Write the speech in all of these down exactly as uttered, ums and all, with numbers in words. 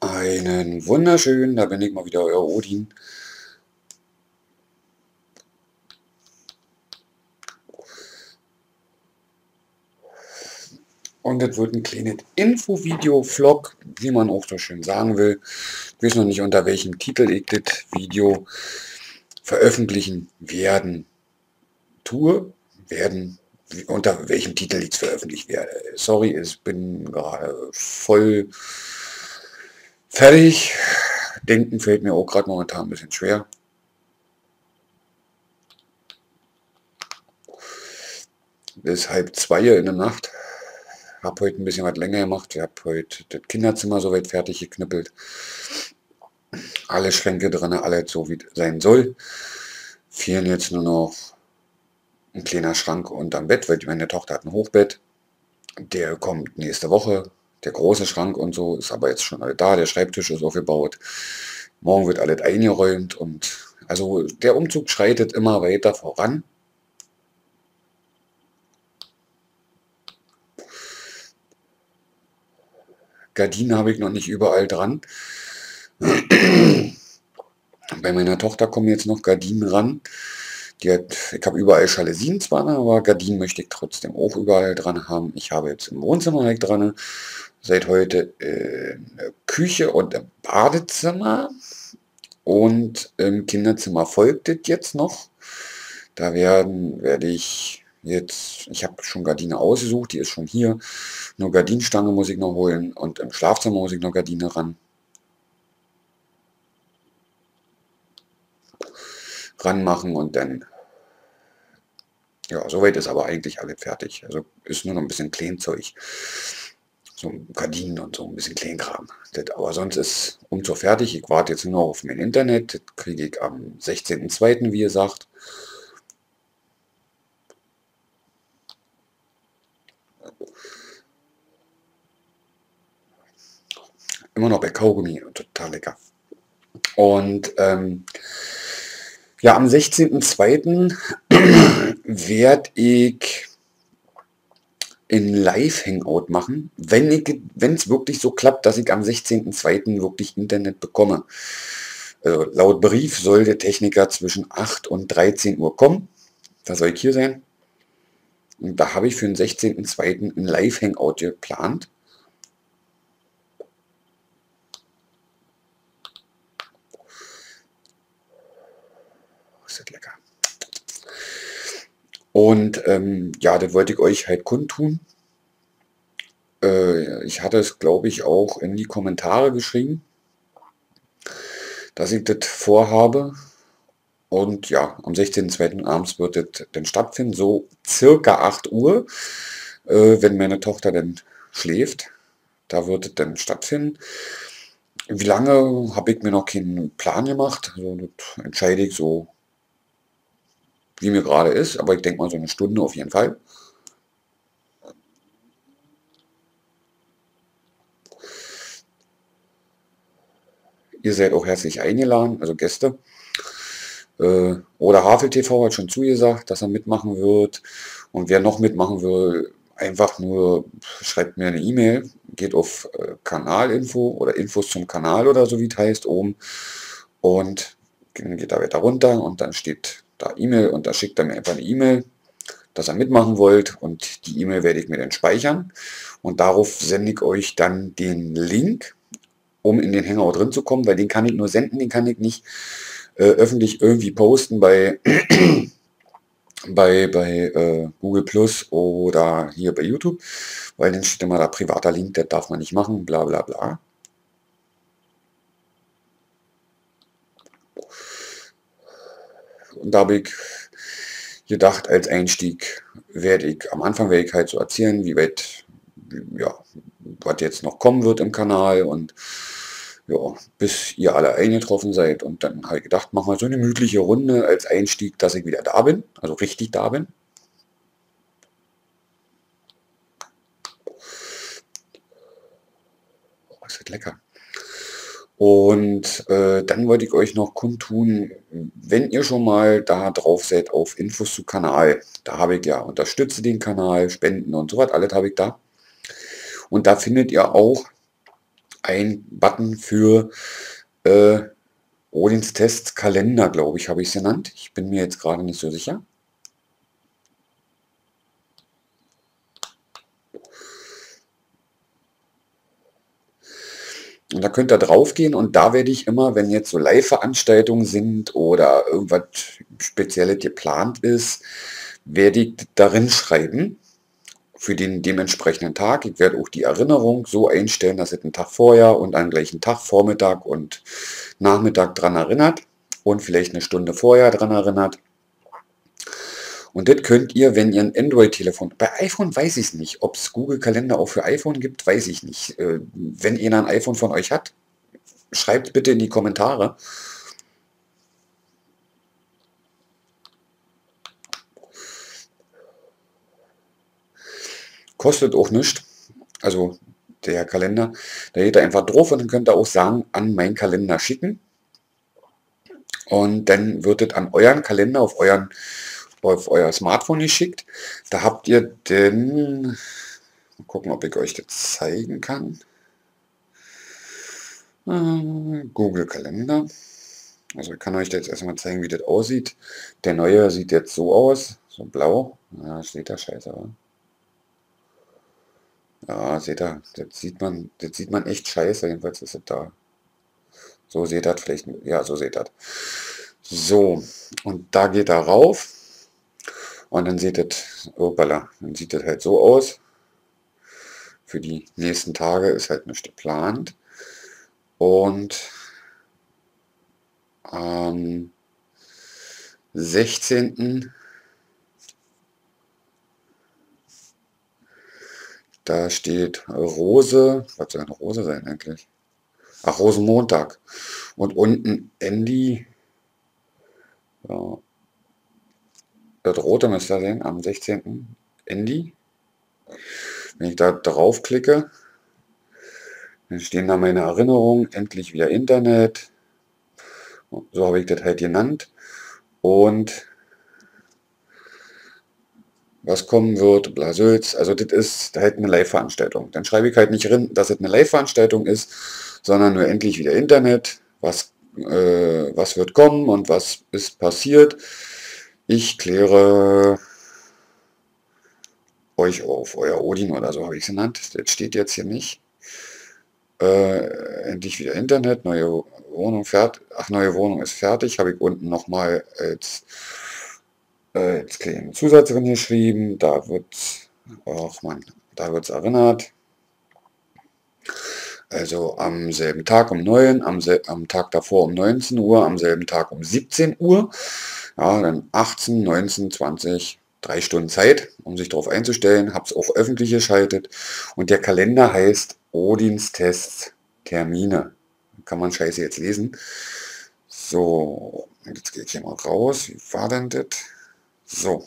Einen wunderschönen, da bin ich mal wieder, euer Odin. Und das wird ein kleines Info-Video-Vlog, wie man auch so schön sagen will. Ich weiß noch nicht, unter welchem Titel ich das Video veröffentlichen werden tue. Werden, unter welchem Titel ich es veröffentlicht werde. Sorry, ich bin gerade voll fertig. Denken fällt mir auch gerade momentan ein bisschen schwer. Es ist halb zwei in der Nacht. Habe heute ein bisschen was länger gemacht. Ich habe heute das Kinderzimmer soweit fertig geknippelt. Alle Schränke drin, alles so wie sein soll. Fehlen jetzt nur noch ein kleiner Schrank unterm Bett, weil meine Tochter hat ein Hochbett. Der kommt nächste Woche. Der große Schrank und so ist aber jetzt schon alles da. Der Schreibtisch ist aufgebaut. Morgen wird alles eingeräumt. Und also der Umzug schreitet immer weiter voran. Gardinen habe ich noch nicht überall dran. Bei meiner Tochter kommen jetzt noch Gardinen ran. Die hat, ich habe überall Jalousien zwar, aber Gardinen möchte ich trotzdem auch überall dran haben. Ich habe jetzt im Wohnzimmer halt dran. Seit heute äh, Küche und im Badezimmer. Und im Kinderzimmer folgt es jetzt noch. Da werden, werde ich... Jetzt, ich habe schon Gardine ausgesucht, die ist schon hier. Nur Gardinenstange muss ich noch holen und im Schlafzimmer muss ich noch Gardine ran. Ranmachen und dann... Ja, soweit ist aber eigentlich alles fertig. Also ist nur noch ein bisschen Kleinzeug. So Gardinen und so ein bisschen Kleinkram. Das, aber sonst ist umso fertig. Ich warte jetzt nur noch auf mein Internet. Das kriege ich am sechzehnten zweiten, wie ihr sagt. Immer noch bei Kaugummi, total lecker. Und ähm, ja, am sechzehnten zweiten werde ich ein Live-Hangout machen, wenn es wirklich so klappt, dass ich am sechzehnten zweiten wirklich Internet bekomme. Also laut Brief soll der Techniker zwischen acht und dreizehn Uhr kommen. Da soll ich hier sein. Und da habe ich für den sechzehnten zweiten ein Live-Hangout geplant. Lecker. Und ähm, ja, das wollte ich euch halt kundtun. Äh, ich hatte es, glaube ich, auch in die Kommentare geschrieben, dass ich das vorhabe. Und ja, am sechzehnten zweiten abends wird das dann stattfinden, so circa acht Uhr, äh, wenn meine Tochter dann schläft. Da wird es dann stattfinden. Wie lange habe ich mir noch keinen Plan gemacht? Also, das entscheide ich so, wie mir gerade ist, aber ich denke mal so eine Stunde auf jeden Fall. Ihr seid auch herzlich eingeladen, also Gäste. Äh, oder H V T V hat schon zugesagt, dass er mitmachen wird. Und wer noch mitmachen will, einfach nur schreibt mir eine E-Mail, geht auf äh, Kanalinfo oder Infos zum Kanal oder so wie es heißt oben. Und dann geht da weiter runter und dann steht E-Mail und da schickt er mir einfach eine E-Mail, dass er mitmachen wollt, und die E-Mail werde ich mir dann speichern und darauf sende ich euch dann den Link, um in den Hangout drin zu kommen, weil den kann ich nur senden, den kann ich nicht äh, öffentlich irgendwie posten bei bei, bei äh, Google Plus oder hier bei YouTube, weil dann steht immer da privater Link, das darf man nicht machen, bla bla bla. Und da habe ich gedacht, als Einstieg werde ich, am Anfang werde ich halt so erzählen, wie weit, ja, was jetzt noch kommen wird im Kanal und ja, bis ihr alle eingetroffen seid. Und dann habe ich gedacht, machen wir so eine gemütliche Runde als Einstieg, dass ich wieder da bin, also richtig da bin. das ist lecker. Und äh, dann wollte ich euch noch kundtun, wenn ihr schon mal da drauf seid auf Infos zu Kanal, da habe ich ja unterstütze den Kanal, Spenden und so was, alles habe ich da. Und da findet ihr auch einen Button für äh, Odins Testkalender, glaube ich, habe ich es genannt. Ich bin mir jetzt gerade nicht so sicher. Und da könnt ihr drauf gehen und da werde ich immer, wenn jetzt so Live-Veranstaltungen sind oder irgendwas Spezielles geplant ist, werde ich darin schreiben für den dementsprechenden Tag. Ich werde auch die Erinnerung so einstellen, dass es einen Tag vorher und am gleichen Tag, Vormittag und Nachmittag dran erinnert und vielleicht eine Stunde vorher dran erinnert. Und das könnt ihr, wenn ihr ein Android-Telefon, bei iPhone weiß ich es nicht, ob es Google-Kalender auch für iPhone gibt, weiß ich nicht. Wenn ihr ein iPhone von euch hat, schreibt bitte in die Kommentare. Kostet auch nichts, also der Kalender, da geht ihr einfach drauf und dann könnt ihr auch sagen, an meinen Kalender schicken. Und dann wird es an euren Kalender, auf euren auf euer Smartphone geschickt. Da habt ihr den, mal gucken, ob ich euch das zeigen kann, Google Kalender. Also ich kann euch jetzt erstmal zeigen, wie das aussieht. Der neue sieht jetzt so aus, so blau. Ja, steht da scheiße, aber. Ja, seht ihr, das sieht man, das sieht man echt scheiße, jedenfalls ist es da. So seht ihr das vielleicht, ja, so seht ihr das. So, und da geht er rauf. Und dann sieht das, opala, dann sieht das halt so aus. Für die nächsten Tage ist halt nicht geplant. Und am sechzehnten da steht Rose, was soll eine Rose sein eigentlich? Ach, Rosenmontag. Und unten Andy. Ja. Das rote müsst ihr sehen, am sechzehnten Andy. Wenn ich da drauf klicke, dann stehen da meine Erinnerungen, endlich wieder Internet. So habe ich das halt genannt. Und was kommen wird, blasölz. Also das ist halt eine Live-Veranstaltung. Dann schreibe ich halt nicht drin, dass es eine Live-Veranstaltung ist, sondern nur endlich wieder Internet. Was, äh, was wird kommen und was ist passiert. Ich kläre euch auf, euer Odin oder so habe ich es genannt. Das steht jetzt hier nicht. Äh, endlich wieder Internet, neue Wohnung fertig. Ach, neue Wohnung ist fertig. Habe ich unten nochmal als, äh, als kleinen Zusatz drin geschrieben. Da wird, ach man, da wird es erinnert. Also am selben Tag um neun, am, am Tag davor um neunzehn Uhr, am selben Tag um siebzehn Uhr. Ja, dann achtzehn, neunzehn, zwanzig, drei Stunden Zeit, um sich darauf einzustellen. Habe es auch öffentlich geschaltet. Und der Kalender heißt Odins Tests Termine. Kann man scheiße jetzt lesen. So, jetzt gehe ich hier mal raus. Wie war denn das? So.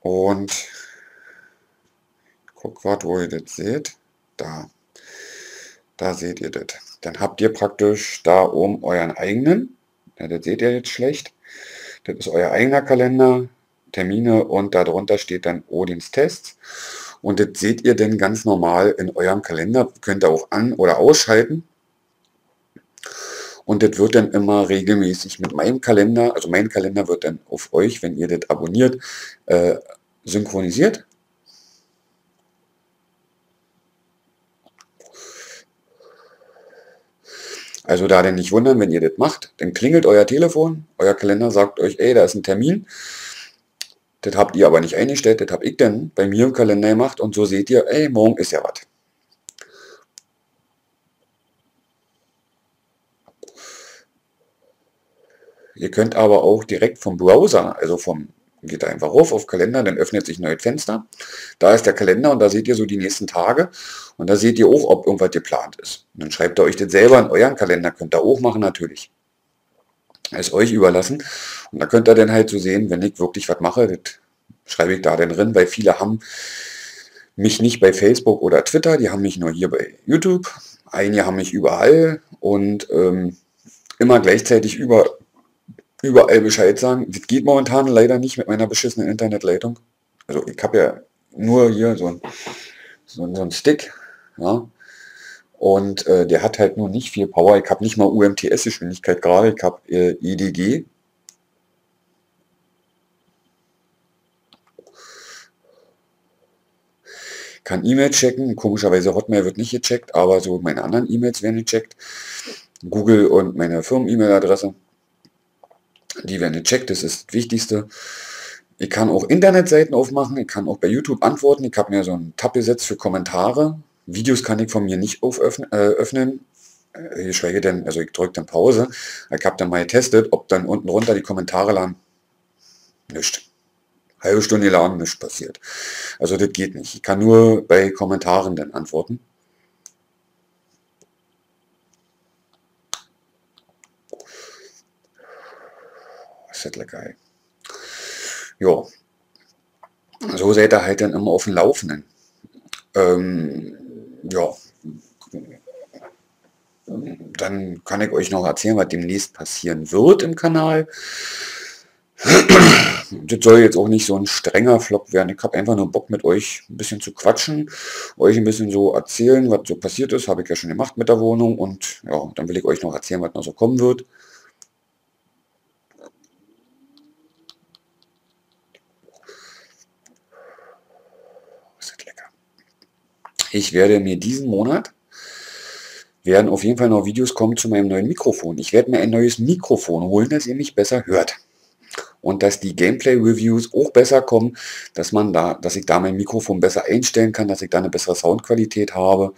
Und guck grad, wo ihr das seht. Da, da seht ihr das. Dann habt ihr praktisch da oben euren eigenen, ja, das seht ihr jetzt schlecht, das ist euer eigener Kalender, Termine und darunter steht dann Odins Tests und das seht ihr dann ganz normal in eurem Kalender, könnt ihr auch an- oder ausschalten und das wird dann immer regelmäßig mit meinem Kalender, also mein Kalender wird dann auf euch, wenn ihr das abonniert, äh, synchronisiert. Also da denn nicht wundern, wenn ihr das macht, dann klingelt euer Telefon, euer Kalender sagt euch, ey, da ist ein Termin. Das habt ihr aber nicht eingestellt, das habe ich dann bei mir im Kalender gemacht und so seht ihr, ey, morgen ist ja was. Ihr könnt aber auch direkt vom Browser, also vom, geht da einfach rauf auf Kalender, dann öffnet sich ein neues Fenster. Da ist der Kalender und da seht ihr so die nächsten Tage und da seht ihr auch, ob irgendwas geplant ist. Und dann schreibt ihr euch das selber in euren Kalender, könnt ihr auch machen natürlich. Das ist euch überlassen und da könnt ihr dann halt so sehen, wenn ich wirklich was mache, das schreibe ich da dann drin, weil viele haben mich nicht bei Facebook oder Twitter, die haben mich nur hier bei YouTube. Einige haben mich überall und ähm, immer gleichzeitig über, überall Bescheid sagen. Das geht momentan leider nicht mit meiner beschissenen Internetleitung. Also ich habe ja nur hier so ein, so, so ein Stick, ja. Und äh, der hat halt nur nicht viel Power. Ich habe nicht mal U M T S-Geschwindigkeit gerade, ich habe äh, E D G. Kann E-Mail checken, komischerweise Hotmail wird nicht gecheckt, aber so meine anderen E-Mails werden gecheckt. Google und meine Firmen-E-Mail-Adresse, die werden gecheckt, das ist das Wichtigste. Ich kann auch Internetseiten aufmachen, ich kann auch bei YouTube antworten, ich habe mir so einen Tab gesetzt für Kommentare. Videos kann ich von mir nicht auföffnen, äh, öffnen, ich schweige denn, also ich drücke dann Pause, ich habe dann mal getestet, ob dann unten runter die Kommentare laden, nichts, halbe Stunde laden, nichts passiert, also das geht nicht, ich kann nur bei Kommentaren dann antworten. Ist das lecker, ey. Jo, so seid ihr halt dann immer auf dem Laufenden. Ähm, Ja, dann kann ich euch noch erzählen, was demnächst passieren wird im Kanal. Das soll jetzt auch nicht so ein strenger Vlog werden. Ich habe einfach nur Bock, mit euch ein bisschen zu quatschen, euch ein bisschen so erzählen, was so passiert ist. Habe ich ja schon gemacht mit der Wohnung und ja, dann will ich euch noch erzählen, was noch so kommen wird. Ich werde mir diesen Monat, werden auf jeden Fall noch Videos kommen zu meinem neuen Mikrofon. Ich werde mir ein neues Mikrofon holen, dass ihr mich besser hört. Und dass die Gameplay-Reviews auch besser kommen, dass man da, dass ich da mein Mikrofon besser einstellen kann, dass ich da eine bessere Soundqualität habe.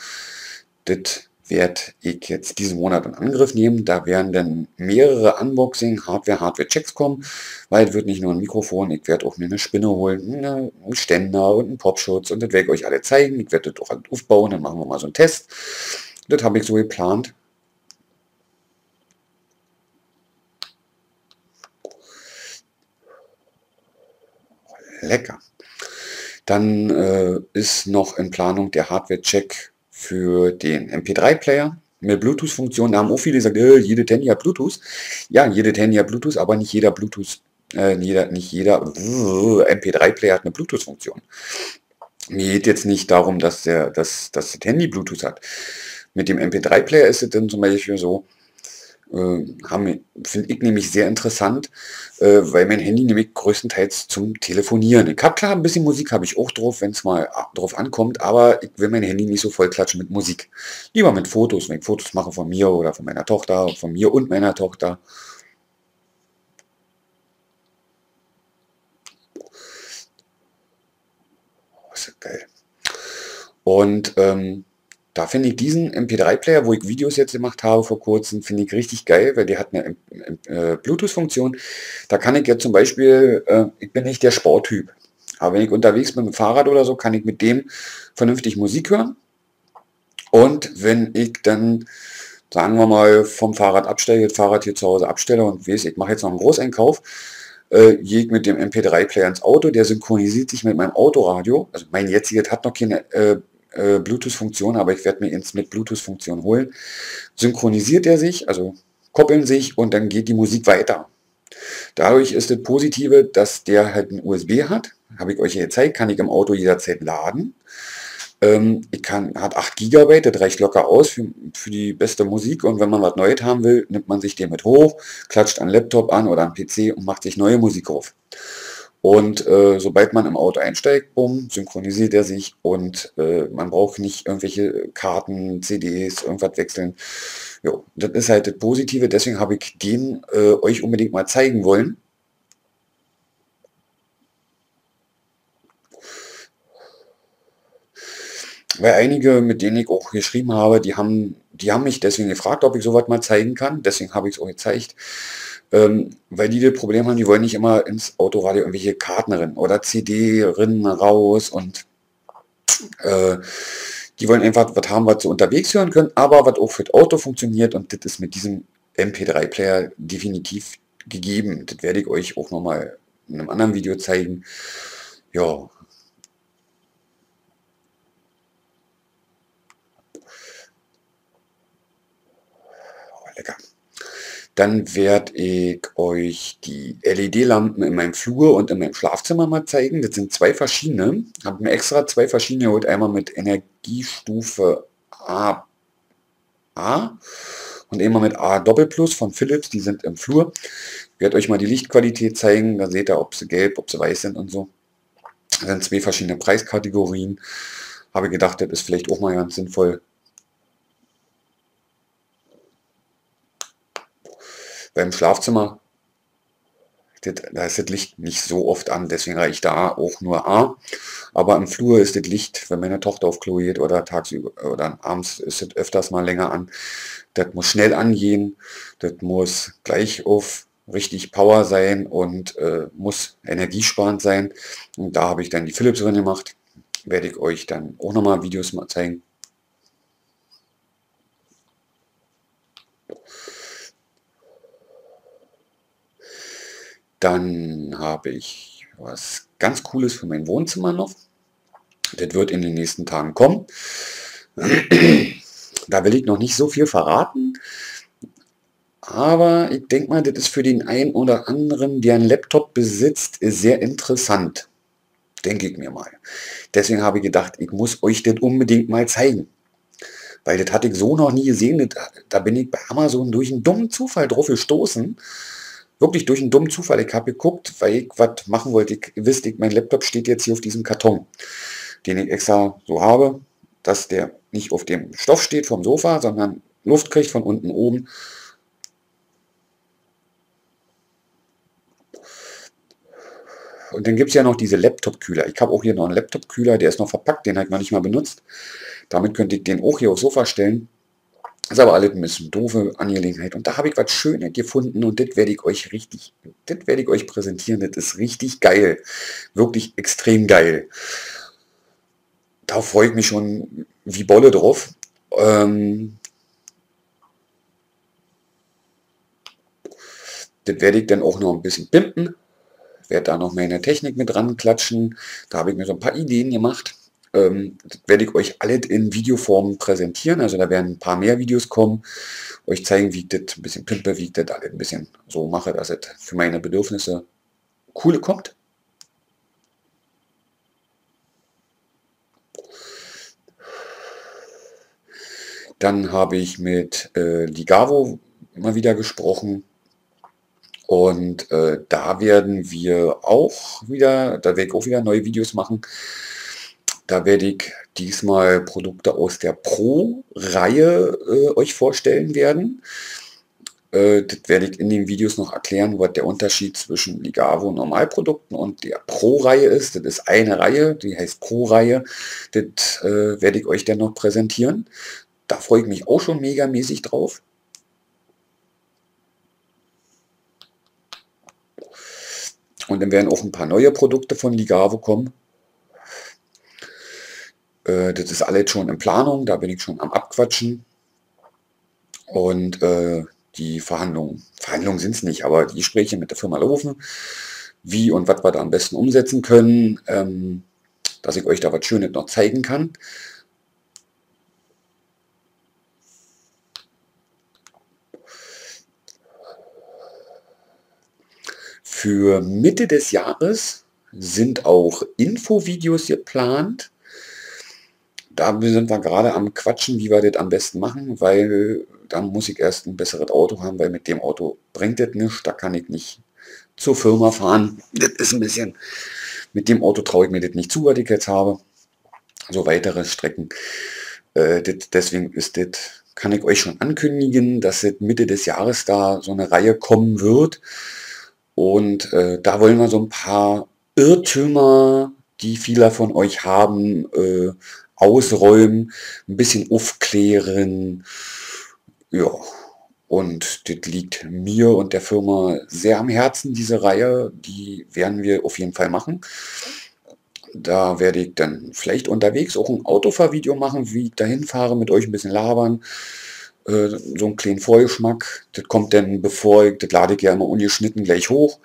Das werde ich jetzt diesen Monat in Angriff nehmen. Da werden dann mehrere Unboxing, Hardware, Hardware-Checks kommen, weil es wird nicht nur ein Mikrofon, ich werde auch mir eine Spinne holen, eine, einen Ständer und einen Popschutz und das werde ich euch alle zeigen. Ich werde das auch aufbauen, dann machen wir mal so einen Test. Das habe ich so geplant. Lecker. Dann äh, ist noch in Planung der Hardware-Check für den M P drei Player mit Bluetooth-Funktion. Da haben auch viele gesagt, äh, jede Handy hat Bluetooth. Ja, jede Handy hat Bluetooth, aber nicht jeder Bluetooth, äh, jeder, nicht jeder M P drei Player hat eine Bluetooth-Funktion. Mir geht jetzt nicht darum, dass, der, dass, dass das Handy Bluetooth hat. Mit dem M P drei Player ist es dann zum Beispiel so, äh, finde ich nämlich sehr interessant, äh, weil mein Handy nämlich größtenteils zum Telefonieren. Ich habe klar ein bisschen Musik, habe ich auch drauf, wenn es mal drauf ankommt, aber ich will mein Handy nicht so voll klatschen mit Musik. Lieber mit Fotos, wenn ich Fotos mache von mir oder von meiner Tochter, von mir und meiner Tochter. Oh, ist das geil. Und ähm, da finde ich diesen M P drei Player, wo ich Videos jetzt gemacht habe vor kurzem, finde ich richtig geil, weil der hat eine äh, Bluetooth-Funktion. Da kann ich jetzt zum Beispiel, äh, ich bin nicht der Sporttyp, aber wenn ich unterwegs bin mit dem Fahrrad oder so, kann ich mit dem vernünftig Musik hören. Und wenn ich dann, sagen wir mal, vom Fahrrad abstelle, das Fahrrad hier zu Hause abstelle und weiß, ich mache jetzt noch einen Großeinkauf, äh, gehe ich mit dem M P drei Player ins Auto, der synchronisiert sich mit meinem Autoradio. Also mein jetziges hat noch keine äh, Bluetooth-Funktion, aber ich werde mir ins mit Bluetooth-Funktion holen. Synchronisiert er sich, also koppeln sich und dann geht die Musik weiter. Dadurch ist das Positive, dass der halt ein U S B hat, habe ich euch hier gezeigt, kann ich im Auto jederzeit laden. Ähm, ich kann, hat acht Gigabyte, das reicht locker aus für, für die beste Musik und wenn man was Neues haben will, nimmt man sich den mit hoch, klatscht an Laptop an oder am P C und macht sich neue Musik auf. Und äh, sobald man im Auto einsteigt, bumm, synchronisiert er sich und äh, man braucht nicht irgendwelche Karten, C Ds, irgendwas wechseln. Jo, das ist halt das Positive, deswegen habe ich den äh, euch unbedingt mal zeigen wollen. Weil einige, mit denen ich auch geschrieben habe, die haben, die haben mich deswegen gefragt, ob ich sowas mal zeigen kann. Deswegen habe ich es auch gezeigt. Ähm, weil die das Problem haben, die wollen nicht immer ins Autoradio irgendwelche Karten rennen oder C D rennen raus und äh, die wollen einfach was haben, was sie unterwegs hören können, aber was auch für das Auto funktioniert und das ist mit diesem M P drei Player definitiv gegeben. Das werde ich euch auch nochmal in einem anderen Video zeigen. Ja. lecker. Dann werde ich euch die L E D-Lampen in meinem Flur und in meinem Schlafzimmer mal zeigen. Das sind zwei verschiedene. Ich habe mir extra zwei verschiedene geholt. Einmal mit Energiestufe A, A und einmal mit A Doppel Plus von Philips. Die sind im Flur. Ich werde euch mal die Lichtqualität zeigen. Da seht ihr, ob sie gelb, ob sie weiß sind und so. Das sind zwei verschiedene Preiskategorien. Habe gedacht, das ist vielleicht auch mal ganz sinnvoll. Beim Schlafzimmer, da ist das Licht nicht so oft an, deswegen reicht da auch nur A. Aber im Flur ist das Licht, wenn meine Tochter auf Klo geht oder tagsüber oder abends, ist das öfters mal länger an. Das muss schnell angehen, das muss gleich auf richtig Power sein und äh, muss energiesparend sein. Und da habe ich dann die Philips drin gemacht. Werde ich euch dann auch nochmal Videos mal zeigen. Dann habe ich was ganz Cooles für mein Wohnzimmer noch. Das wird in den nächsten Tagen kommen. Da will ich noch nicht so viel verraten. Aber ich denke mal, das ist für den einen oder anderen, der einen Laptop besitzt, sehr interessant. Denke ich mir mal. Deswegen habe ich gedacht, ich muss euch das unbedingt mal zeigen. Weil das hatte ich so noch nie gesehen. Das, da bin ich bei Amazon durch einen dummen Zufall drauf gestoßen. Wirklich durch einen dummen Zufall. Ich habe geguckt, weil ich was machen wollte. Ich wusste, mein Laptop steht jetzt hier auf diesem Karton, den ich extra so habe, dass der nicht auf dem Stoff steht vom Sofa, sondern Luft kriegt von unten oben. Und dann gibt es ja noch diese Laptop-Kühler. Ich habe auch hier noch einen Laptop-Kühler, der ist noch verpackt, den habe ich noch nicht mal benutzt. Damit könnte ich den auch hier aufs Sofa stellen. Das ist aber alles ein bisschen doofe Angelegenheit. Und da habe ich was Schönes gefunden und das werde ich euch richtig, das werde ich euch präsentieren. Das ist richtig geil. Wirklich extrem geil. Da freue ich mich schon wie Bolle drauf. Ähm, das werde ich dann auch noch ein bisschen pimpen. Werde da noch meine Technik mit dran klatschen. Da habe ich mir so ein paar Ideen gemacht. Ähm, das werde ich euch alle in Videoform präsentieren. Also da werden ein paar mehr Videos kommen. Euch zeigen, wie ich das ein bisschen pimpe, wie ich das alles ein bisschen so mache, dass es für meine Bedürfnisse cool kommt. Dann habe ich mit äh, Ligawo mal wieder gesprochen. Und äh, da werden wir auch wieder, da werde ich auch wieder neue Videos machen. Da werde ich diesmal Produkte aus der Pro-Reihe äh, euch vorstellen werden. Äh, das werde ich in den Videos noch erklären, was der Unterschied zwischen Ligawo Normalprodukten und der Pro-Reihe ist. Das ist eine Reihe, die heißt Pro-Reihe. Das äh, werde ich euch dann noch präsentieren. Da freue ich mich auch schon megamäßig drauf. Und dann werden auch ein paar neue Produkte von Ligawo kommen. Äh, das ist alles schon in Planung, da bin ich schon am Abquatschen. Und äh, die Verhandlungen, Verhandlungen sind es nicht, aber die Gespräche mit der Firma laufen, wie und was wir da am besten umsetzen können, ähm, dass ich euch da was Schönes noch zeigen kann. Für Mitte des Jahres sind auch Infovideos geplant. Da sind wir gerade am Quatschen, wie wir das am besten machen, weil dann muss ich erst ein besseres Auto haben, weil mit dem Auto bringt das nichts, da kann ich nicht zur Firma fahren. Das ist ein bisschen, mit dem Auto traue ich mir das nicht zu, was ich jetzt habe. So weitere Strecken. Äh, das, deswegen ist das, kann ich euch schon ankündigen, dass das Mitte des Jahres da so eine Reihe kommen wird. Und äh, da wollen wir so ein paar Irrtümer, die viele von euch haben, äh, ausräumen, ein bisschen aufklären. Ja, und das liegt mir und der Firma sehr am Herzen, diese Reihe. Die werden wir auf jeden Fall machen. Da werde ich dann vielleicht unterwegs auch ein Autofahrvideo machen, wie ich dahin fahre, mit euch ein bisschen labern. So einen kleinen Vorgeschmack, das kommt dann, bevor ich, das lade ich ja immer ungeschnitten gleich hoch,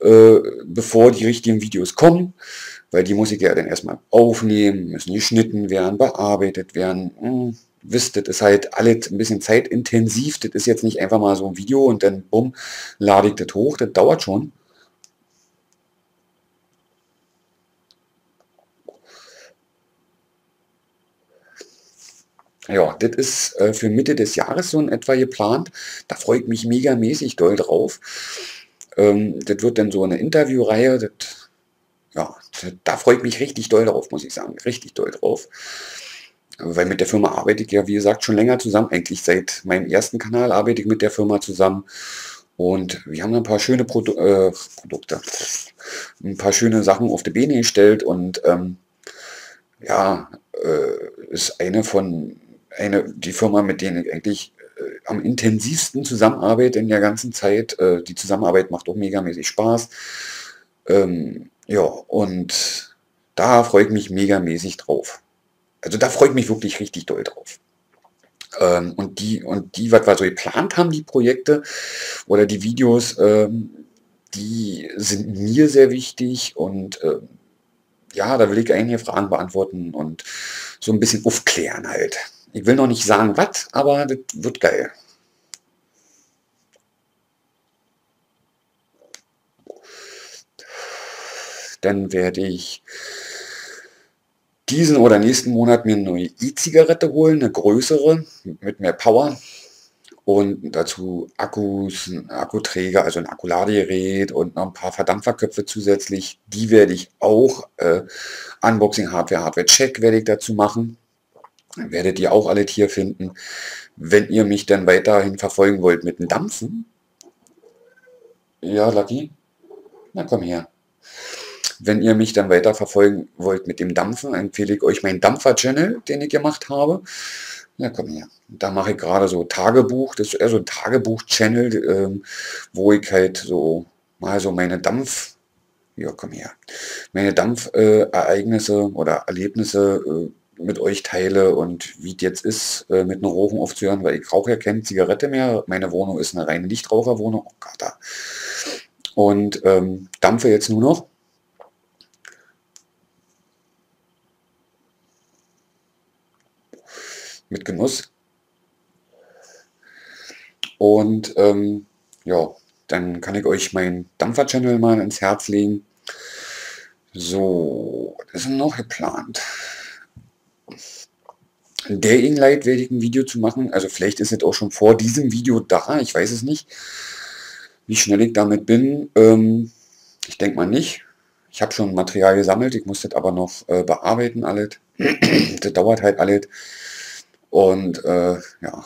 äh, bevor die richtigen Videos kommen, weil die muss ich ja dann erstmal aufnehmen, müssen geschnitten werden, bearbeitet werden, wisst, das ist halt alles ein bisschen zeitintensiv. Das ist jetzt nicht einfach mal so ein Video und dann bumm, lade ich das hoch. Das dauert schon. Ja, das ist äh, für Mitte des Jahres so in etwa geplant. Da freue ich mich megamäßig doll drauf. Ähm, das wird dann so eine Interviewreihe. Das, ja, das, da freue ich mich richtig doll drauf, muss ich sagen. Richtig doll drauf. Weil mit der Firma arbeite ich ja, wie gesagt, schon länger zusammen. Eigentlich seit meinem ersten Kanal arbeite ich mit der Firma zusammen. Und wir haben ein paar schöne Produ äh, Produkte, ein paar schöne Sachen auf die Beine gestellt. Und ähm, ja, äh, ist eine von... Eine, die Firma, mit denen ich eigentlich äh, am intensivsten zusammenarbeite in der ganzen Zeit. Äh, die Zusammenarbeit macht auch megamäßig Spaß. Ähm, ja, und da freue ich mich megamäßig drauf. Also da freue ich mich wirklich richtig doll drauf. Ähm, und die, und die, was wir so geplant haben, die Projekte oder die Videos, ähm, die sind mir sehr wichtig und äh, ja, da will ich einige Fragen beantworten und so ein bisschen aufklären halt. Ich will noch nicht sagen, was, aber das wird geil. Dann werde ich diesen oder nächsten Monat mir eine neue E-Zigarette holen, eine größere, mit mehr Power. Und dazu Akkus, ein Akkuträger, also ein Akkuladegerät und noch ein paar Verdampferköpfe zusätzlich. Die werde ich auch, äh, Unboxing-Hardware, Hardware-Check werde ich dazu machen. Werdet ihr auch alle hier finden. Wenn ihr mich dann weiterhin verfolgen wollt mit dem Dampfen. Ja, Lucky? Na komm her. Wenn ihr mich dann weiter verfolgen wollt mit dem Dampfen, empfehle ich euch meinen Dampfer-Channel, den ich gemacht habe. Na komm her. Da mache ich gerade so Tagebuch. Das ist eher so ein Tagebuch-Channel, ähm, wo ich halt so mal so meine Dampf... Ja, komm her. Meine Dampfereignisse äh, oder Erlebnisse... Äh, mit euch teile und wie es jetzt ist, äh, mit einem Rauchen aufzuhören, weil ich rauche ja keine Zigarette mehr. Meine Wohnung ist eine reine Nichtraucherwohnung. Oh Gott, da. Und ähm, dampfe jetzt nur noch. Mit Genuss. Und ähm, ja, dann kann ich euch meinen Dampfer-Channel mal ins Herz legen. So, das ist noch geplant. Der Inlight werde ich ein Video zu machen, also vielleicht ist es auch schon vor diesem Video da, ich weiß es nicht, wie schnell ich damit bin, ähm, ich denke mal nicht, ich habe schon Material gesammelt, ich muss das aber noch äh, bearbeiten alles, das dauert halt alles und äh, ja,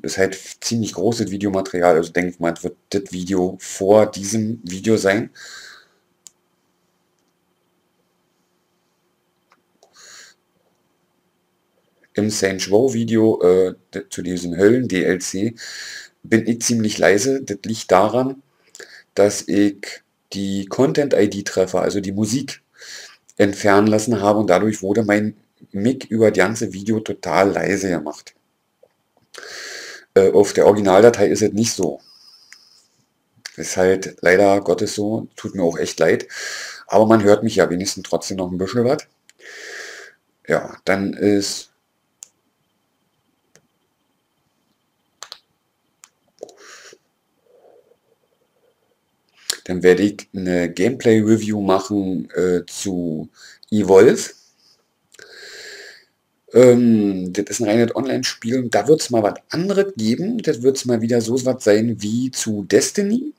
das ist halt ziemlich großes Videomaterial, also denke ich mal, das wird das Video vor diesem Video sein. Im Saints-Row-Video äh, zu diesem Höllen-D L C bin ich ziemlich leise. Das liegt daran, dass ich die Content-I D-Treffer, also die Musik, entfernen lassen habe und dadurch wurde mein Mic über das ganze Video total leise gemacht. Äh, auf der Originaldatei ist es nicht so. Ist halt leider Gottes so, tut mir auch echt leid, aber man hört mich ja wenigstens trotzdem noch ein bisschen was. Ja, dann ist... Dann werde ich eine Gameplay-Review machen äh, zu Evolve. Ähm, das ist ein reines Online-Spiel. Da wird es mal was anderes geben. Das wird es mal wieder so was sein wie zu Destiny.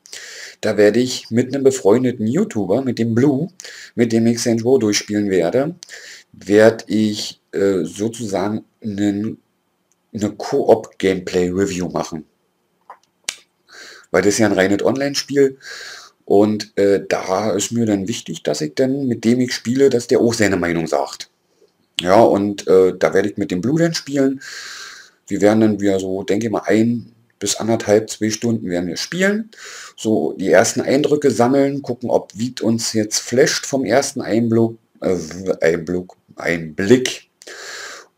Da werde ich mit einem befreundeten YouTuber, mit dem Blue, mit dem ich Saints Row durchspielen werde, werde ich äh, sozusagen einen, eine Koop-Gameplay-Review machen. Weil das ist ja ein reines Online-Spiel. Und äh, da ist mir dann wichtig, dass ich dann, mit dem ich spiele, dass der auch seine Meinung sagt. Ja, und äh, da werde ich mit dem Blue dann spielen. Wir werden dann wieder so, denke ich mal, ein bis anderthalb, zwei Stunden werden wir spielen. So die ersten Eindrücke sammeln, gucken, ob Wied uns jetzt flasht vom ersten Einblick, äh, Einblick, Einblick.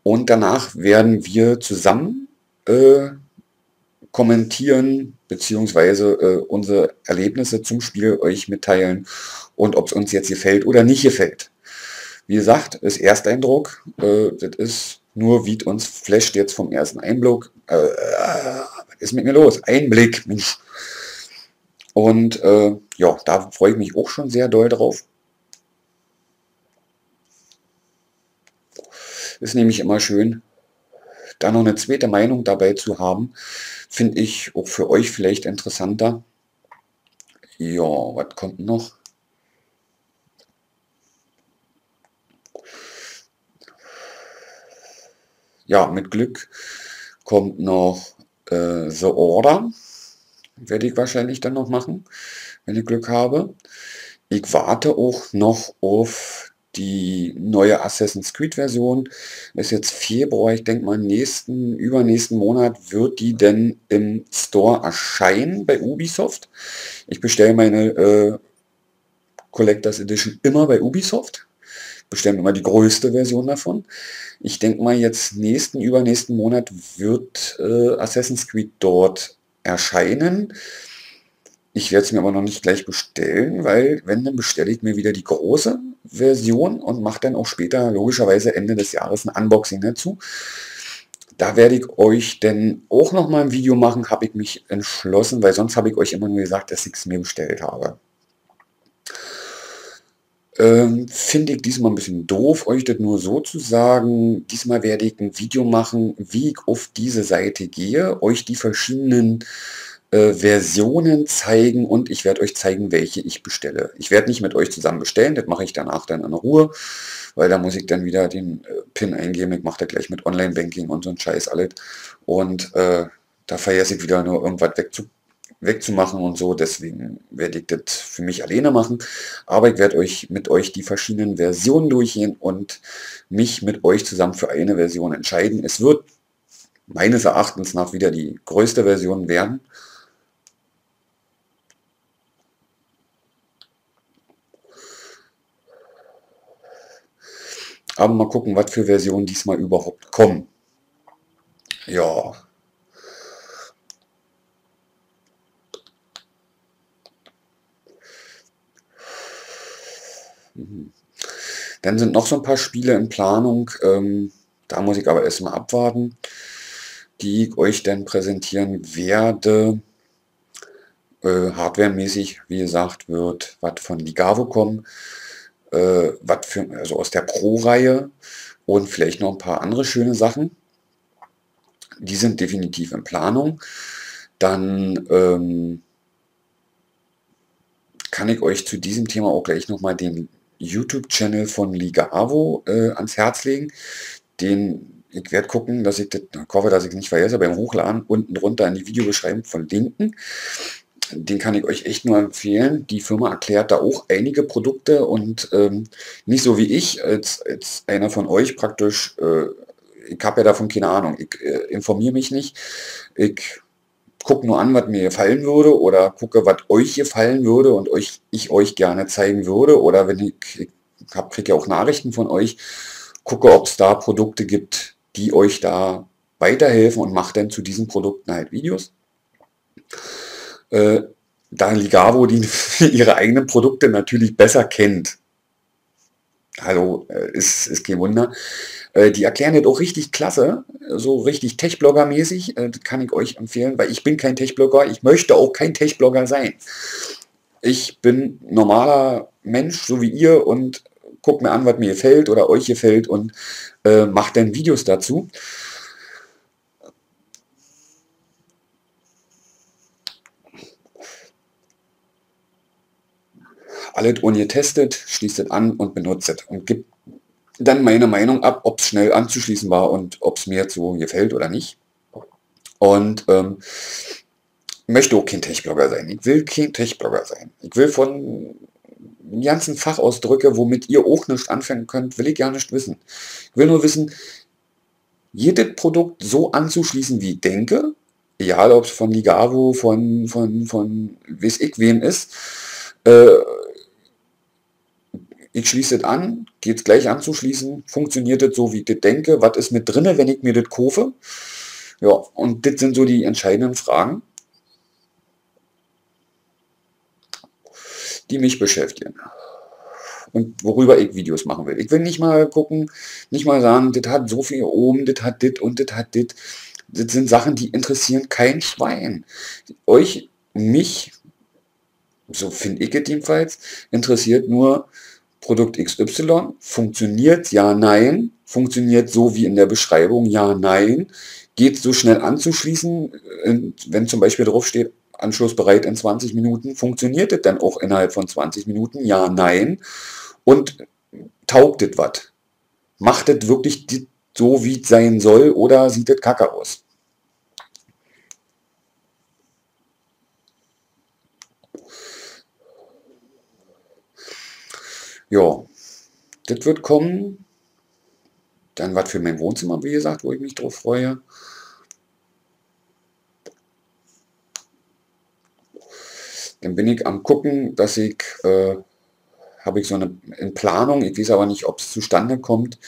Und danach werden wir zusammen äh, kommentieren, beziehungsweise äh, unsere Erlebnisse zum Spiel euch mitteilen und ob es uns jetzt gefällt oder nicht gefällt. Wie gesagt, ist Ersteindruck, äh, das ist Nur wie uns flasht jetzt vom ersten Einblick, äh, was ist mit mir los? Einblick, Mensch. Und äh, ja, da freue ich mich auch schon sehr doll drauf. Ist nämlich immer schön, da noch eine zweite Meinung dabei zu haben, finde ich auch für euch vielleicht interessanter. Ja, was kommt noch? Ja, mit Glück kommt noch äh, The Order. Werde ich wahrscheinlich dann noch machen, wenn ich Glück habe. Ich warte auch noch auf die neue Assassin's Creed Version. Ist jetzt Februar, ich denke mal nächsten, übernächsten Monat wird die denn im Store erscheinen bei Ubisoft. Ich bestelle meine äh, Collectors Edition immer bei Ubisoft. Bestellen immer die größte Version davon. Ich denke mal jetzt nächsten, übernächsten Monat wird äh, Assassin's Creed dort erscheinen. Ich werde es mir aber noch nicht gleich bestellen, weil wenn, dann bestelle ich mir wieder die große Version und mache dann auch später logischerweise Ende des Jahres ein Unboxing dazu. Da werde ich euch dann auch noch mal ein Video machen, habe ich mich entschlossen, weil sonst habe ich euch immer nur gesagt, dass ich es mir bestellt habe. Ähm, finde ich diesmal ein bisschen doof, euch das nur so zu sagen. Diesmal werde ich ein Video machen, wie ich auf diese Seite gehe, euch die verschiedenen äh, Versionen zeigen und ich werde euch zeigen, welche ich bestelle. Ich werde nicht mit euch zusammen bestellen, das mache ich danach dann in Ruhe, weil da muss ich dann wieder den äh, PIN eingeben. Ich mache da gleich mit Online-Banking und so ein Scheiß alles und äh, da vergesse ich wieder nur irgendwas wegzu wegzumachen und so, deswegen werde ich das für mich alleine machen, aber ich werde euch mit euch die verschiedenen Versionen durchgehen und mich mit euch zusammen für eine Version entscheiden. Es wird meines Erachtens nach wieder die größte Version werden. Aber mal gucken, was für Versionen diesmal überhaupt kommen. Ja. Dann sind noch so ein paar Spiele in Planung, ähm, da muss ich aber erstmal abwarten, die ich euch dann präsentieren werde. Äh, hardwaremäßig, wie gesagt, wird was von Ligawo kommen, äh, was für, also aus der Pro-Reihe und vielleicht noch ein paar andere schöne Sachen. Die sind definitiv in Planung. Dann ähm, kann ich euch zu diesem Thema auch gleich nochmal den YouTube-Channel von Ligawo äh, ans Herz legen, den ich werde gucken, dass ich das, ich hoffe, dass ich es nicht vergesse, beim Hochladen unten drunter in die Videobeschreibung von Linken. Den kann ich euch echt nur empfehlen. Die Firma erklärt da auch einige Produkte und ähm, nicht so wie ich, als, als einer von euch praktisch, äh, ich habe ja davon keine Ahnung, ich äh, informiere mich nicht, ich gucke nur an, was mir gefallen würde oder gucke, was euch gefallen würde und euch, ich euch gerne zeigen würde oder wenn ich, ich hab, kriege ja auch Nachrichten von euch, gucke, ob es da Produkte gibt, die euch da weiterhelfen und mache dann zu diesen Produkten halt Videos. Äh, da Ligawo die ihre eigenen Produkte natürlich besser kennt. Hallo, ist, ist kein Wunder. Die erklären das auch richtig klasse, so richtig Tech-Blogger-mäßig, kann ich euch empfehlen, weil ich bin kein Tech-Blogger, ich möchte auch kein Tech-Blogger sein. Ich bin normaler Mensch, so wie ihr, und guckt mir an, was mir gefällt oder euch gefällt und äh, macht dann Videos dazu. Alles ungetestet, schließt es an und benutzt es und gibt dann meine Meinung ab, ob es schnell anzuschließen war und ob es mir jetzt so gefällt oder nicht. Und ähm, möchte auch kein Tech-Blogger sein. Ich will kein Tech-Blogger sein. Ich will von ganzen Fachausdrücke, womit ihr auch nichts anfangen könnt, will ich gar nicht wissen. Ich will nur wissen, jedes Produkt so anzuschließen, wie ich denke, egal ob es von Ligawo, von, von, von, weiß ich wem ist, äh, ich schließe es an, geht es gleich anzuschließen, funktioniert es so, wie ich das denke, was ist mit drin, wenn ich mir das kaufe? Ja, und das sind so die entscheidenden Fragen, die mich beschäftigen. und worüber ich Videos machen will. Ich will nicht mal gucken, nicht mal sagen, das hat so viel oben, das hat dit und das hat dit. Das sind Sachen, die interessieren kein Schwein. Euch, mich, so finde ich es jedenfalls, interessiert nur Produkt X Y, funktioniert, ja, nein, funktioniert so wie in der Beschreibung, ja, nein, geht so schnell anzuschließen, wenn zum Beispiel drauf steht, Anschluss bereit in zwanzig Minuten, funktioniert es dann auch innerhalb von zwanzig Minuten, ja, nein, und taugt es was? Macht es wirklich die, so, wie es sein soll, oder sieht es kacke aus? Ja, das wird kommen. Dann was für mein Wohnzimmer, wie gesagt, wo ich mich drauf freue. Dann bin ich am gucken, dass ich, äh, habe ich so eine in Planung, ich weiß aber nicht, ob es zustande kommt,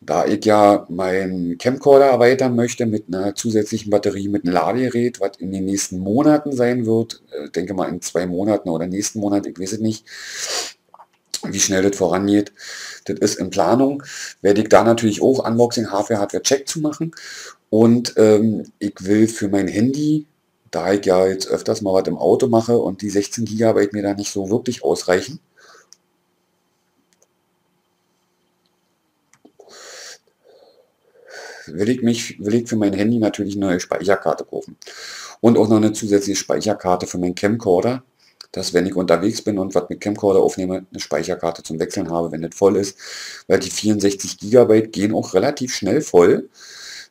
da ich ja meinen Camcorder erweitern möchte mit einer zusätzlichen Batterie, mit einem Ladegerät, was in den nächsten Monaten sein wird, ich denke mal in zwei Monaten oder nächsten Monat, ich weiß es nicht, wie schnell das vorangeht. Das ist in Planung, werde ich da natürlich auch Unboxing, Hardware, Hardware-Check zu machen, und ähm, ich will für mein Handy, da ich ja jetzt öfters mal was im Auto mache und die sechzehn Gigabyte mir da nicht so wirklich ausreichen, will ich, mich, will ich für mein Handy natürlich eine neue Speicherkarte kaufen. Und auch noch eine zusätzliche Speicherkarte für meinen Camcorder, dass wenn ich unterwegs bin und was mit Camcorder aufnehme, eine Speicherkarte zum Wechseln habe, wenn das voll ist. Weil die vierundsechzig Gigabyte gehen auch relativ schnell voll,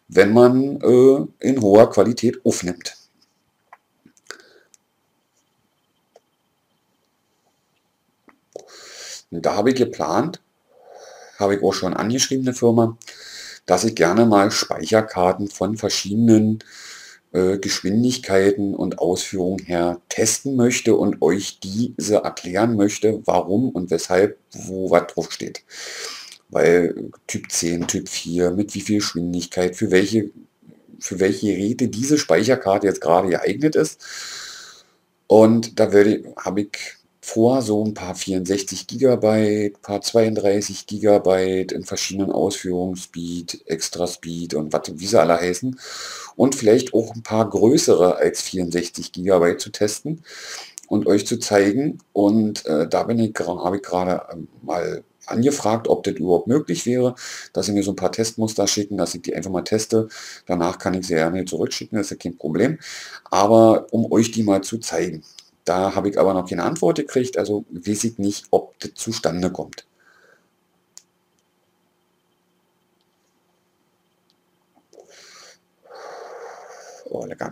wenn man äh, in hoher Qualität aufnimmt. Und da habe ich geplant, habe ich auch schon angeschrieben, eine Firma, dass ich gerne mal Speicherkarten von verschiedenen äh, Geschwindigkeiten und Ausführungen her testen möchte und euch diese erklären möchte, warum und weshalb, wo was drauf steht. Weil Typ zehn, Typ vier, mit wie viel Geschwindigkeit, für welche, für welche Geräte diese Speicherkarte jetzt gerade geeignet ist. Und da werde, habe ich vor, so ein paar vierundsechzig Gigabyte, paar zweiunddreißig Gigabyte in verschiedenen Ausführungen, Speed, Extra Speed und was wie sie alle heißen, und vielleicht auch ein paar größere als vierundsechzig Gigabyte zu testen und euch zu zeigen. Und äh, da bin ich habe ich gerade mal angefragt, ob das überhaupt möglich wäre, dass sie mir so ein paar Testmuster schicken, dass ich die einfach mal teste. Danach kann ich sie gerne zurückschicken, das ist ja kein Problem, aber um euch die mal zu zeigen. Da habe ich aber noch keine Antwort gekriegt, also weiß ich nicht, ob das zustande kommt. Oh, lecker.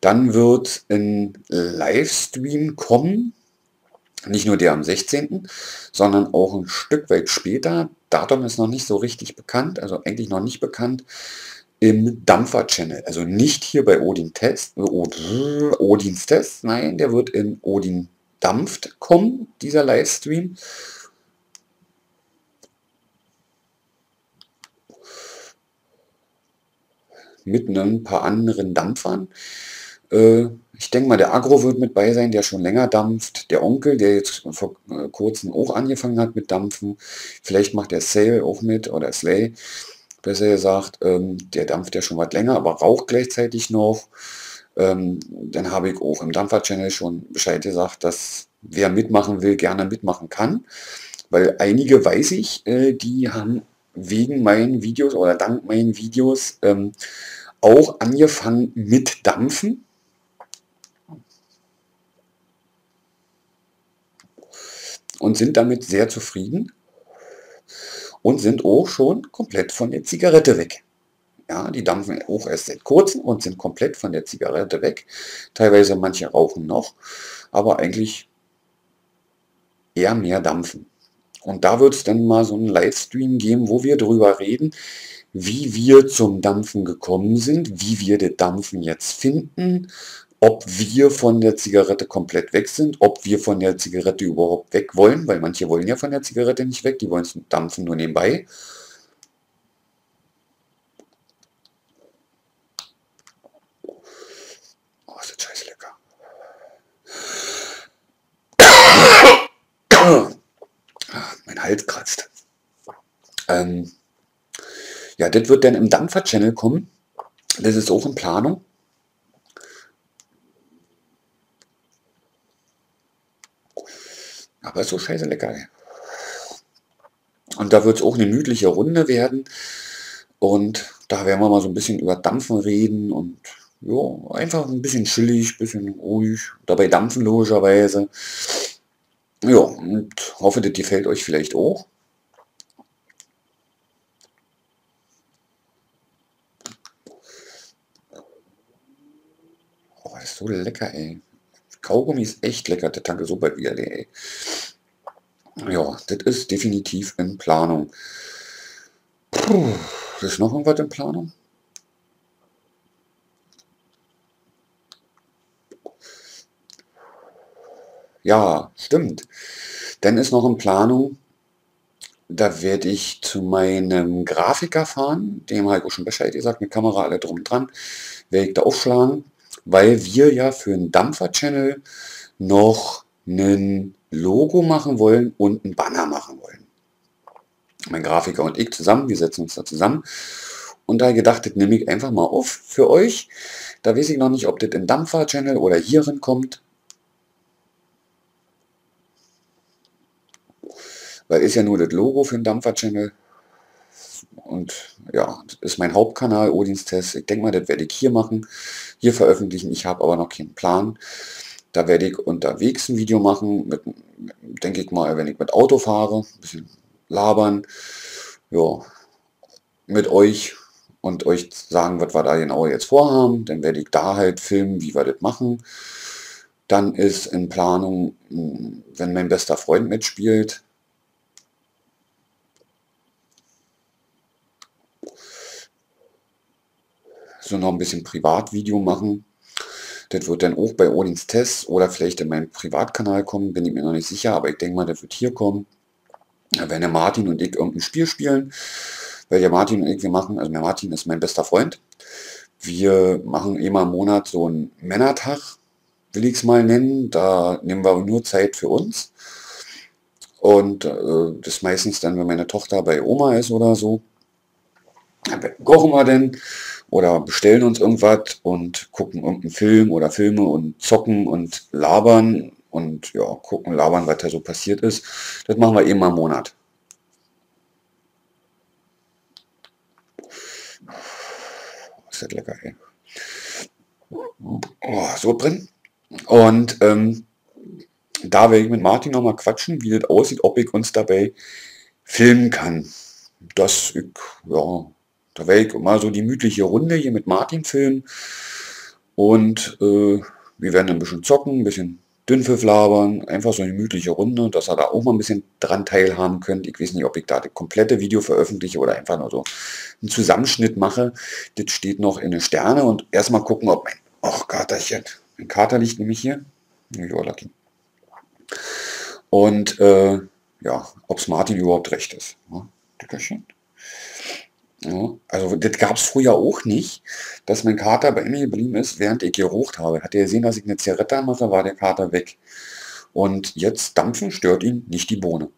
Dann wird ein Livestream kommen, nicht nur der am sechzehnten, sondern auch ein Stück weit später. Datum ist noch nicht so richtig bekannt, also eigentlich noch nicht bekannt. Im Dampfer-Channel, also nicht hier bei Odin Test, Odins Test, nein, der wird in Odin Dampft kommen, dieser Livestream. Mit ein paar anderen Dampfern. Ich denke mal, der Agro wird mit bei sein, der schon länger dampft. Der Onkel, der jetzt vor kurzem auch angefangen hat mit Dampfen. Vielleicht macht der Sale auch mit, oder Slay. Besser gesagt, ähm, der dampft ja schon was länger, aber raucht gleichzeitig noch. Ähm, dann habe ich auch im Dampfer-Channel schon Bescheid gesagt, dass wer mitmachen will, gerne mitmachen kann. Weil einige, weiß ich, äh, die haben wegen meinen Videos oder dank meinen Videos ähm, auch angefangen mit Dampfen. Und sind damit sehr zufrieden. Und sind auch schon komplett von der Zigarette weg. Ja, die dampfen auch erst seit kurzem und sind komplett von der Zigarette weg. Teilweise manche rauchen noch, aber eigentlich eher mehr dampfen. Und da wird es dann mal so einen Livestream geben, wo wir darüber reden, wie wir zum Dampfen gekommen sind, wie wir das Dampfen jetzt finden, ob wir von der Zigarette komplett weg sind, ob wir von der Zigarette überhaupt weg wollen, weil manche wollen ja von der Zigarette nicht weg, die wollen es dampfen nur nebenbei. Oh, ist das scheiße lecker. Ähm, ja, das wird dann im Dampfer-Channel kommen. Das ist auch in Planung. Aber ist so scheiße lecker. Und da wird es auch eine gemütliche Runde werden. Und da werden wir mal so ein bisschen über Dampfen reden und ja, einfach ein bisschen chillig, ein bisschen ruhig, dabei dampfen logischerweise. Ja, und hoffe, das gefällt euch vielleicht auch. Oh, das ist so lecker, ey. Kaugummi ist echt lecker, der Tanke so bald wieder, ey. Ja, das ist definitiv in Planung. Puh, ist noch irgendwas in Planung? Ja, stimmt. Dann ist noch in Planung, da werde ich zu meinem Grafiker fahren, dem Heiko schon Bescheid gesagt, mit Kamera, alle drum dran, werde ich da aufschlagen, weil wir ja für den Dampfer-Channel noch ein Logo machen wollen und einen Banner machen wollen. Mein Grafiker und ich zusammen, wir setzen uns da zusammen. Und da gedacht, das nehme ich einfach mal auf für euch. Da weiß ich noch nicht, ob das im Dampfer-Channel oder hierin kommt. Weil ist ja nur das Logo für den Dampfer-Channel. Und ja, das ist mein Hauptkanal, Odins Test. Ich denke mal, das werde ich hier machen, hier veröffentlichen. Ich habe aber noch keinen Plan. Da werde ich unterwegs ein Video machen, mit, denke ich mal, wenn ich mit Auto fahre, ein bisschen labern, ja, mit euch und euch sagen, was wir da genau jetzt vorhaben. Dann werde ich da halt filmen, wie wir das machen. Dann ist in Planung, wenn mein bester Freund mitspielt, so noch ein bisschen Privatvideo machen. Das wird dann auch bei Odins Tests oder vielleicht in meinen Privatkanal kommen, bin ich mir noch nicht sicher, aber ich denke mal, das wird hier kommen. Wenn der Martin und ich irgendein Spiel spielen, weil der Martin und ich, wir machen, also der Martin ist mein bester Freund, wir machen immer im Monat so einen Männertag, will ich es mal nennen, da nehmen wir nur Zeit für uns und äh, das meistens dann, wenn meine Tochter bei Oma ist oder so, kochen wir denn oder bestellen uns irgendwas und gucken irgendeinen Film oder Filme und zocken und labern und ja, gucken, labern, was da so passiert ist. Das machen wir eben mal im Monat. Ist das lecker, ey. Oh, so drin. Und ähm, da werde ich mit Martin nochmal quatschen, wie das aussieht, ob ich uns dabei filmen kann. Das, ich, ja, da werde ich mal so die gemütliche Runde hier mit Martin filmen und äh, wir werden ein bisschen zocken, ein bisschen Dünnpfiff labern, einfach so eine gemütliche Runde, dass ihr da auch mal ein bisschen dran teilhaben könnt. Ich weiß nicht, ob ich da das komplette Video veröffentliche oder einfach nur so einen Zusammenschnitt mache. Das steht noch in den Sterne und erstmal gucken, ob mein... Och, Katerchen. Mein Kater liegt nämlich hier. Jo, Lucky. Und äh, ja, ob es Martin überhaupt recht ist. Ja, Dickerchen. Ja, also das gab es früher auch nicht, dass mein Kater bei mir geblieben ist, während ich gerucht habe. Hat er gesehen, dass ich eine Zigarette mache, war der Kater weg. Und jetzt dampfen stört ihn nicht die Bohne.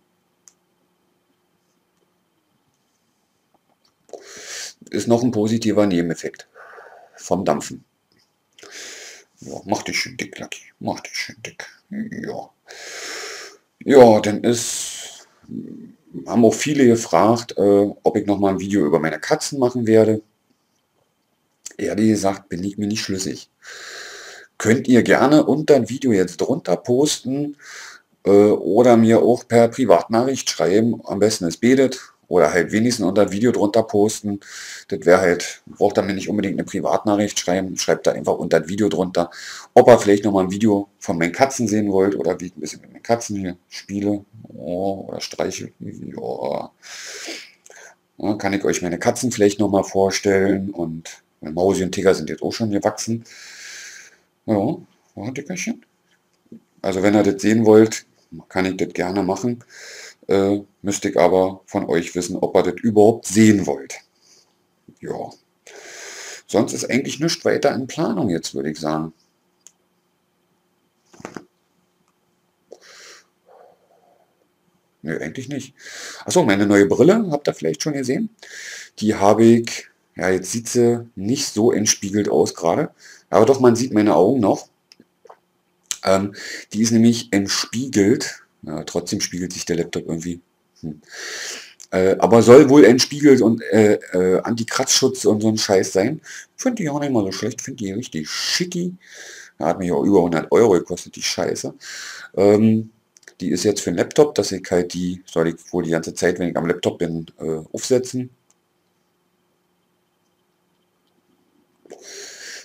Ist noch ein positiver Nebeneffekt vom Dampfen. Ja, mach dich schön dick, Lucky. Mach dich schön dick. Ja, ja, dann ist... haben auch viele gefragt, äh, ob ich noch mal ein Video über meine Katzen machen werde. Ehrlich gesagt, bin ich mir nicht schlüssig. Könnt ihr gerne unter ein Video jetzt drunter posten äh, oder mir auch per Privatnachricht schreiben. Am besten es betet oder halt wenigstens unter ein Video drunter posten. Das wäre halt, braucht dann mir nicht unbedingt eine Privatnachricht schreiben. Schreibt da einfach unter ein Video drunter, ob ihr vielleicht noch mal ein Video von meinen Katzen sehen wollt oder wie ich ein bisschen mit meinen Katzen hier spiele. Oh, oder streiche. Ja. Ja, kann ich euch meine Katzen vielleicht noch mal vorstellen. Und meine Mausi und Tiger sind jetzt auch schon gewachsen. Ja, ja, Dickerchen. Also wenn ihr das sehen wollt, kann ich das gerne machen. Äh, müsste ich aber von euch wissen, ob ihr das überhaupt sehen wollt. Ja. Sonst ist eigentlich nichts weiter in Planung jetzt, würde ich sagen. Nö, eigentlich nicht. Achso, meine neue Brille, habt ihr vielleicht schon gesehen? Die habe ich, ja, jetzt sieht sie nicht so entspiegelt aus gerade. Aber doch, man sieht meine Augen noch. Ähm, die ist nämlich entspiegelt. Ja, trotzdem spiegelt sich der Laptop irgendwie. Hm. Äh, aber soll wohl entspiegelt und äh, äh, Anti-Kratzschutz und so ein Scheiß sein. Finde ich auch nicht mal so schlecht. Finde ich richtig schicki. Ja, hat mich auch über hundert Euro gekostet, die Scheiße. Ähm, die ist jetzt für den Laptop, dass ich halt die, soll ich wohl die ganze Zeit, wenn ich am Laptop bin, äh, aufsetzen.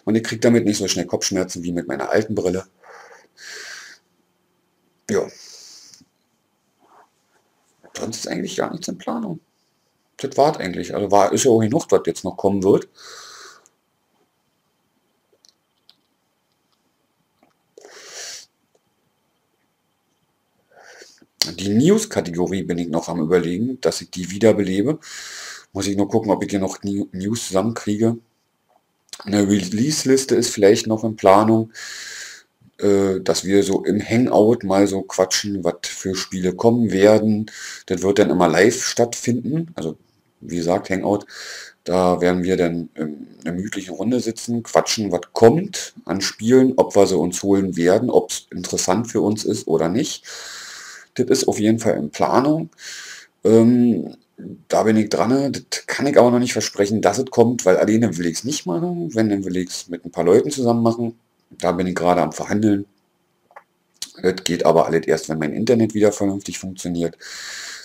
Und ich kriege damit nicht so schnell Kopfschmerzen wie mit meiner alten Brille. Ja. Sonst ist eigentlich gar nichts in Planung. Das war eigentlich. Also war, ist ja auch genug, was jetzt noch kommen wird. Die News-Kategorie bin ich noch am Überlegen, dass ich die wiederbelebe. Muss ich nur gucken, ob ich hier noch News zusammenkriege. Eine Release-Liste ist vielleicht noch in Planung, äh, dass wir so im Hangout mal so quatschen, was für Spiele kommen werden. Das wird dann immer live stattfinden. Also wie gesagt, Hangout, da werden wir dann in einer gemütlichen Runde sitzen, quatschen, was kommt an Spielen, ob wir sie uns holen werden, ob es interessant für uns ist oder nicht. Das ist auf jeden Fall in Planung. Ähm, da bin ich dran. Das kann ich aber noch nicht versprechen, dass es kommt, weil alleine will ich es nicht machen. Wenn, dann will ich es mit ein paar Leuten zusammen machen. Da bin ich gerade am Verhandeln. Das geht aber alles erst, wenn mein Internet wieder vernünftig funktioniert.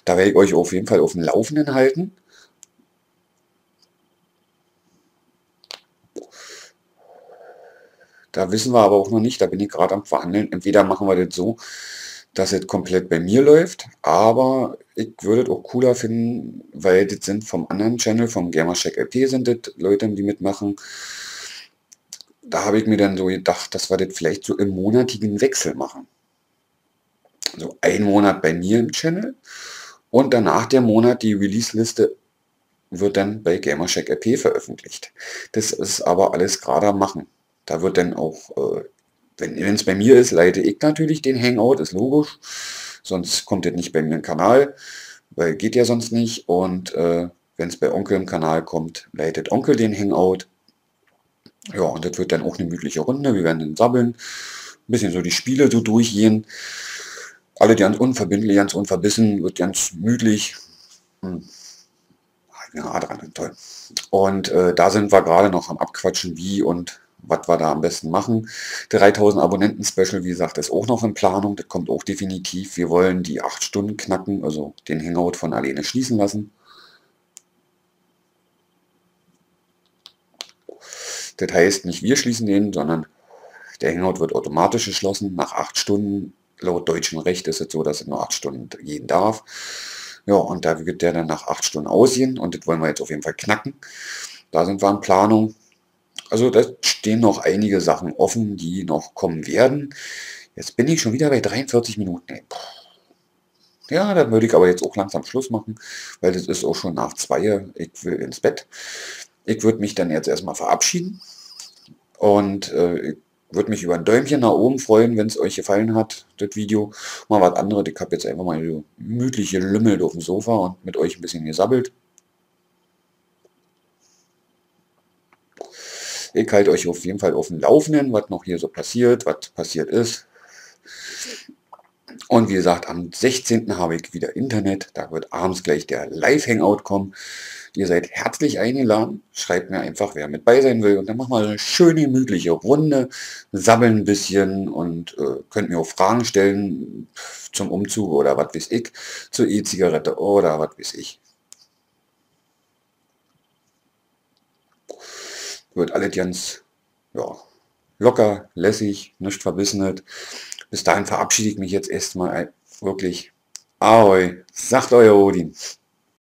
Da werde ich euch auf jeden Fall auf dem Laufenden halten. Da wissen wir aber auch noch nicht. Da bin ich gerade am Verhandeln. Entweder machen wir das so, dass es komplett bei mir läuft, aber ich würde es auch cooler finden, weil das sind vom anderen Channel, vom GamersHackLP sind das Leute, die mitmachen. Da habe ich mir dann so gedacht, dass wir das vielleicht so im monatigen Wechsel machen. Also ein Monat bei mir im Channel und danach der Monat die Release-Liste wird dann bei GamersHackLP veröffentlicht. Das ist aber alles gerade am Machen. Da wird dann auch... Äh, Wenn es bei mir ist, leite ich natürlich den Hangout, ist logisch. Sonst kommt das nicht bei mir im Kanal, weil geht ja sonst nicht. Und äh, wenn es bei Onkel im Kanal kommt, leitet Onkel den Hangout. Ja, und das wird dann auch eine gemütliche Runde. Wir werden dann sabbeln, ein bisschen so die Spiele so durchgehen. Alle ganz unverbindlich, ganz unverbissen, wird ganz gemütlich. Hm. Ja, dran, toll. Und äh, da sind wir gerade noch am Abquatschen, wie und was wir da am besten machen. dreitausend Abonnenten-Special, wie gesagt, ist auch noch in Planung. Das kommt auch definitiv. Wir wollen die acht Stunden knacken, also den Hangout von alleine schließen lassen. Das heißt, nicht wir schließen den, sondern der Hangout wird automatisch geschlossen. Nach acht Stunden, laut deutschem Recht ist es so, dass es nur acht Stunden gehen darf. Ja, und da wird der dann nach acht Stunden ausgehen. Und das wollen wir jetzt auf jeden Fall knacken. Da sind wir in Planung. Also da stehen noch einige Sachen offen, die noch kommen werden. Jetzt bin ich schon wieder bei dreiundvierzig Minuten. Ey. Ja, da würde ich aber jetzt auch langsam Schluss machen, weil das ist auch schon nach zwei. Ich will ins Bett. Ich würde mich dann jetzt erstmal verabschieden. Und äh, ich würde mich über ein Däumchen nach oben freuen, wenn es euch gefallen hat, das Video. Mal was anderes. Ich habe jetzt einfach mal so gemütliche Lümmel auf dem Sofa und mit euch ein bisschen gesabbelt. Ich halte euch auf jeden Fall auf dem Laufenden, was noch hier so passiert, was passiert ist. Und wie gesagt, am sechzehnten habe ich wieder Internet. Da wird abends gleich der Live-Hangout kommen. Ihr seid herzlich eingeladen. Schreibt mir einfach, wer mit bei sein will. Und dann machen wir eine schöne, gemütliche Runde. Sabbeln ein bisschen und äh, könnt mir auch Fragen stellen zum Umzug oder was weiß ich. Zur E-Zigarette oder was weiß ich. Wird alles ganz ja, locker, lässig, nicht verbissenet. Bis dahin verabschiede ich mich jetzt erstmal wirklich. Ahoi, sagt euer Odin.